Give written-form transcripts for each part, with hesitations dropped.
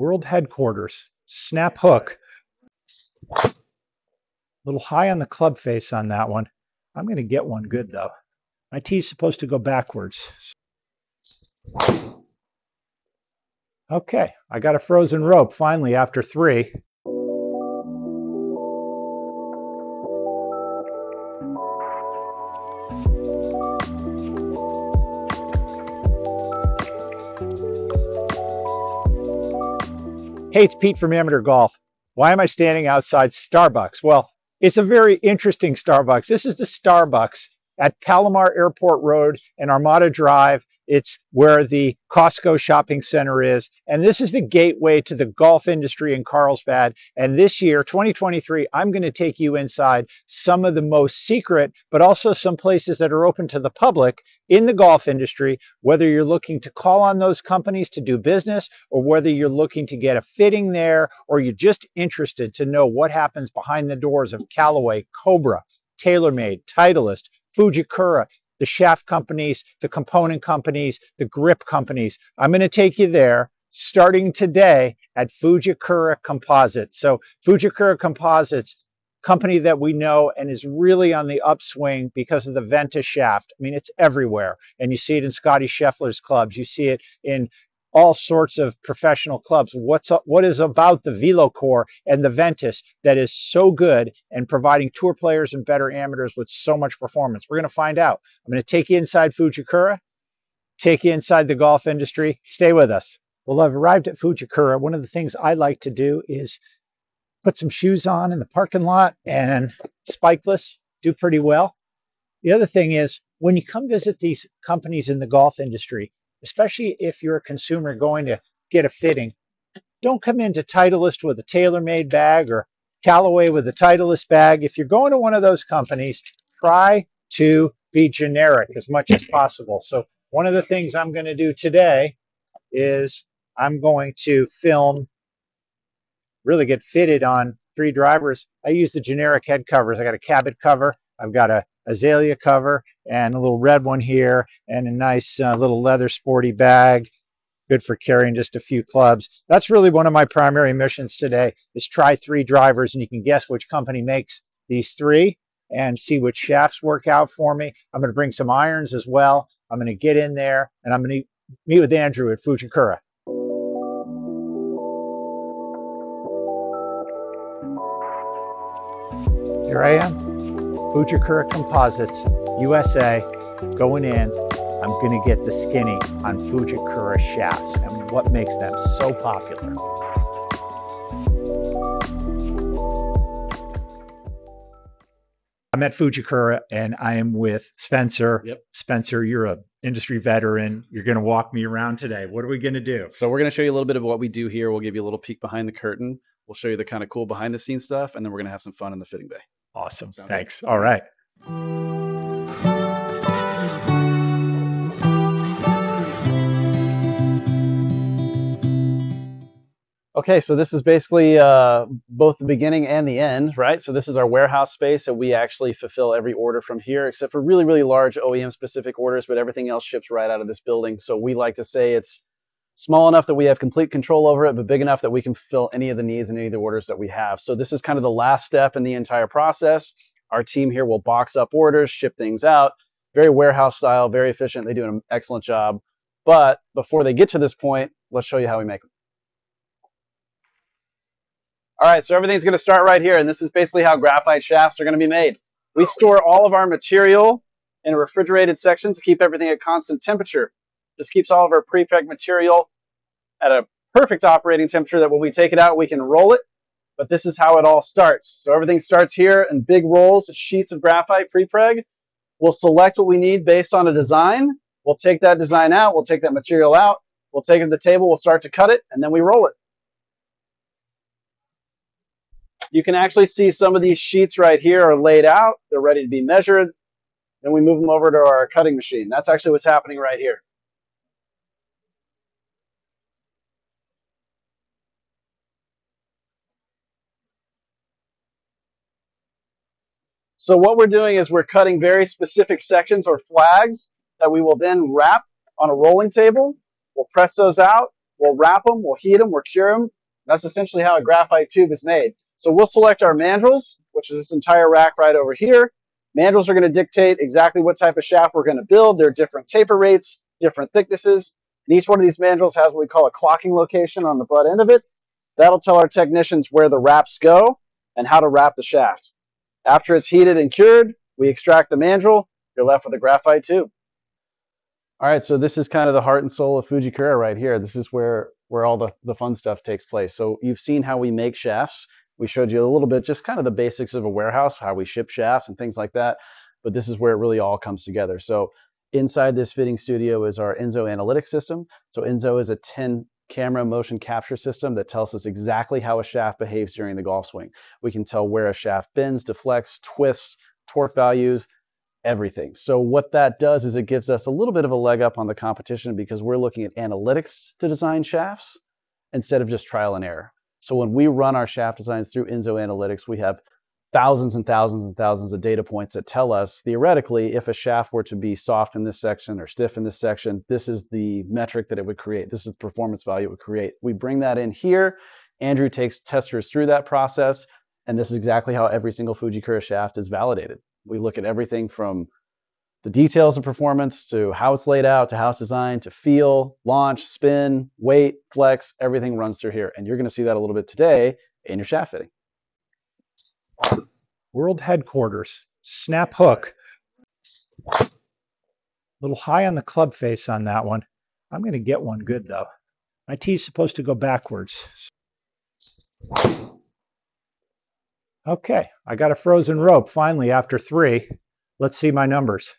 World Headquarters, snap hook. A little high on the club face on that one. I'm going to get one good, though. My tee's supposed to go backwards. Okay, I got a frozen rope finally after three. Hey, it's Pete from Amateur Golf. Why am I standing outside Starbucks? Well, it's a very interesting Starbucks. This is the Starbucks at Palomar Airport Road and Armada Drive. It's where the Costco shopping center is. And this is the gateway to the golf industry in Carlsbad. And this year, 2023, I'm going to take you inside some of the most secret, but also some places that are open to the public in the golf industry, whether you're looking to call on those companies to do business, or whether you're looking to get a fitting there, or you're just interested to know what happens behind the doors of Callaway, Cobra, TaylorMade, Titleist, Fujikura, the shaft companies, the component companies, the grip companies. I'm going to take you there starting today at Fujikura Composites. So Fujikura Composites, company that we know and is really on the upswing because of the Ventus shaft. I mean, it's everywhere. And you see it in Scotty Scheffler's clubs. You see it in all sorts of professional clubs. What is about the VeloCore and the Ventus that is so good and providing tour players and better amateurs with so much performance? We're going to find out. I'm going to take you inside Fujikura, take you inside the golf industry. Stay with us. Well, I've arrived at Fujikura. One of the things I like to do is put some shoes on in the parking lot, and spikeless do pretty well. The other thing is, when you come visit these companies in the golf industry, especially if you're a consumer going to get a fitting, don't come into Titleist with a TaylorMade bag or Callaway with a Titleist bag. If you're going to one of those companies, try to be generic as much as possible. So one of the things I'm going to do today is I'm going to film, really get fitted on three drivers. I use the generic head covers. I got a Cabot cover, I've got a azalea cover, and a little red one here, and a nice little leather sporty bag, good for carrying just a few clubs. That's really one of my primary missions today, is try three drivers, and you can guess which company makes these three and see which shafts work out for me. I'm going to bring some irons as well. I'm going to get in there, and I'm going to meet with Andrew at Fujikura. Here I am, Fujikura Composites, USA, going in. I'm gonna get the skinny on Fujikura shafts and what makes them so popular. I'm at Fujikura and I am with Spencer. Yep. Spencer, you're an industry veteran. You're gonna walk me around today. What are we gonna do? So we're gonna show you a little bit of what we do here. We'll give you a little peek behind the curtain. We'll show you the kind of cool behind the scenes stuff, and then we're gonna have some fun in the fitting bay. Awesome. Sound thanks. Good. All right. Okay, so this is basically both the beginning and the end, right? So this is our warehouse space, and we actually fulfill every order from here, except for really, really large OEM-specific orders, but everything else ships right out of this building. So we like to say it's small enough that we have complete control over it, but big enough that we can fulfill any of the needs and any of the orders that we have. So this is kind of the last step in the entire process. Our team here will box up orders, ship things out, very warehouse style, very efficient. They do an excellent job. But before they get to this point, let's show you how we make them. All right, so everything's going to start right here, and this is basically how graphite shafts are going to be made. We store all of our material in a refrigerated section to keep everything at constant temperature. This keeps all of our prepreg material at a perfect operating temperature that when we take it out, we can roll it. But this is how it all starts. So everything starts here in big rolls, sheets of graphite prepreg. We'll select what we need based on a design. We'll take that design out. We'll take that material out. We'll take it to the table. We'll start to cut it, and then we roll it. You can actually see some of these sheets right here are laid out. They're ready to be measured. Then we move them over to our cutting machine. That's actually what's happening right here. So what we're doing is we're cutting very specific sections or flags that we will then wrap on a rolling table. We'll press those out. We'll wrap them, we'll heat them, we'll cure them. That's essentially how a graphite tube is made. So we'll select our mandrels, which is this entire rack right over here. Mandrels are going to dictate exactly what type of shaft we're going to build. There are different taper rates, different thicknesses. And each one of these mandrels has what we call a clocking location on the butt end of it. That'll tell our technicians where the wraps go and how to wrap the shaft. After it's heated and cured, we extract the mandrel. You're left with a graphite tube. All right, so this is kind of the heart and soul of Fujikura right here. This is where all the fun stuff takes place. So you've seen how we make shafts. We showed you a little bit, just kind of the basics of a warehouse, how we ship shafts and things like that. But this is where it really all comes together. So inside this fitting studio is our Enzo analytics system. So Enzo is a 10-camera motion capture system that tells us exactly how a shaft behaves during the golf swing. We can tell where a shaft bends, deflects, twists, torque values, everything. So what that does is it gives us a little bit of a leg up on the competition because we're looking at analytics to design shafts instead of just trial and error. So when we run our shaft designs through Enzo Analytics, we have thousands and thousands and thousands of data points that tell us theoretically if a shaft were to be soft in this section or stiff in this section, this is the metric that it would create. This is the performance value it would create. We bring that in here. Andrew takes testers through that process, and this is exactly how every single Fujikura shaft is validated. We look at everything from the details of performance to how it's laid out, to how it's designed, to feel, launch, spin, weight, flex, everything runs through here. And you're going to see that a little bit today in your shaft fitting. World headquarters, snap hook. A little high on the club face on that one. I'm going to get one good though. My tee's supposed to go backwards. Okay, I got a frozen rope finally after three. Let's see my numbers.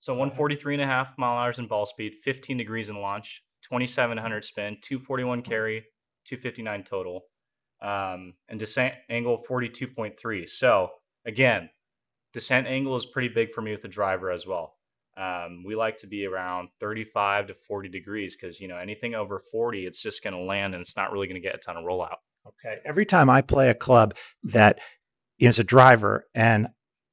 So 143.5 mph in ball speed, 15 degrees in launch, 2,700 spin, 241 carry, 259 total, and descent angle 42.3. So again, descent angle is pretty big for me with the driver as well. We like to be around 35 to 40 degrees because, you know, anything over 40, it's just going to land and it's not really going to get a ton of rollout. Okay. Every time I play a club that is a driver and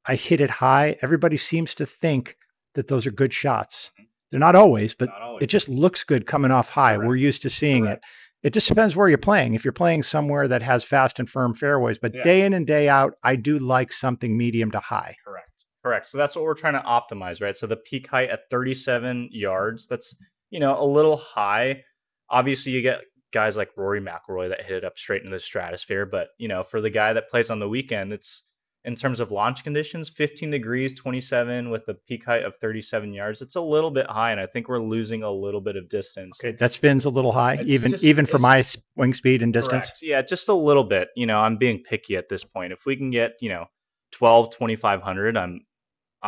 I hit it high, everybody seems to think that those are good shots. They're not always, but it just looks good coming off high. Correct. We're used to seeing it. It just depends where you're playing. If you're playing somewhere that has fast and firm fairways, but day in and day out, I do like something medium to high. Correct. Correct. So that's what we're trying to optimize, right? So the peak height at 37 yards, that's, you know, a little high. Obviously, you get guys like Rory McIlroy that hit it up straight into the stratosphere. But, you know, for the guy that plays on the weekend, it's in terms of launch conditions, 15 degrees, 27 with the peak height of 37 yards. It's a little bit high, and I think we're losing a little bit of distance. Okay, that spin's a little high, it's even for my swing speed and distance. Correct. Yeah, just a little bit. You know, I'm being picky at this point. If we can get, you know, 12, 2,500, I'm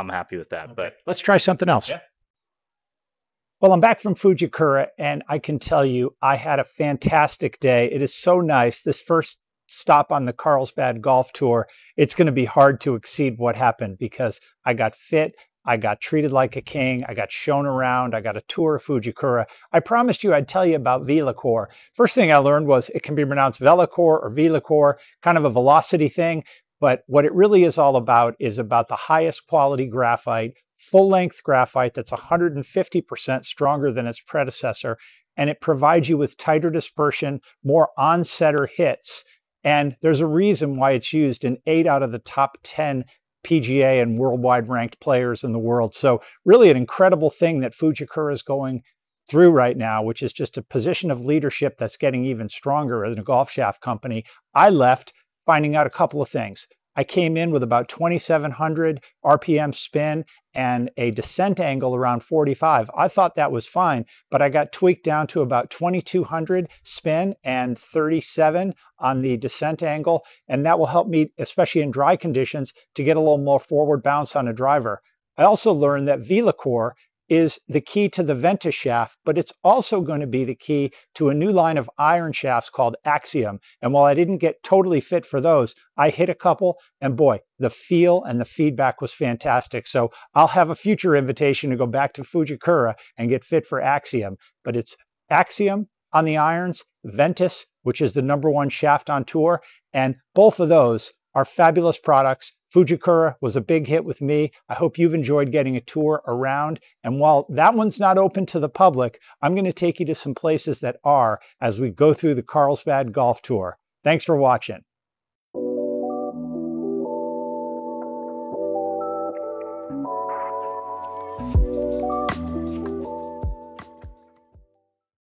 happy with that. Okay. But let's try something else. Yeah. Well, I'm back from Fujikura, and I can tell you I had a fantastic day. It is so nice. This first stop on the Carlsbad Golf Tour, it's going to be hard to exceed what happened because I got fit, I got treated like a king, I got shown around, I got a tour of Fujikura. I promised you I'd tell you about VeloCore. First thing I learned was it can be pronounced VeloCore or VeloCore, kind of a velocity thing. But what it really is all about is about the highest quality graphite, full-length graphite that's 150% stronger than its predecessor, and it provides you with tighter dispersion, more on-setter hits. And there's a reason why it's used in 8 out of the top 10 PGA and worldwide ranked players in the world. So really an incredible thing that Fujikura is going through right now, which is just a position of leadership that's getting even stronger as a golf shaft company. I left finding out a couple of things. I came in with about 2,700 RPM spin and a descent angle around 45. I thought that was fine, but I got tweaked down to about 2,200 spin and 37 on the descent angle. And that will help me, especially in dry conditions, to get a little more forward bounce on a driver. I also learned that VeloCore is the key to the Ventus shaft, but it's also going to be the key to a new line of iron shafts called Axiom. And while I didn't get totally fit for those, I hit a couple, and boy, the feel and the feedback was fantastic. So I'll have a future invitation to go back to Fujikura and get fit for Axiom. But it's Axiom on the irons, Ventus, which is the #1 shaft on tour, and both of those are fabulous products Fujikura was a big hit with me. I hope you've enjoyed getting a tour around. And while that one's not open to the public, I'm going to take you to some places that are as we go through the Carlsbad Golf Tour. Thanks for watching.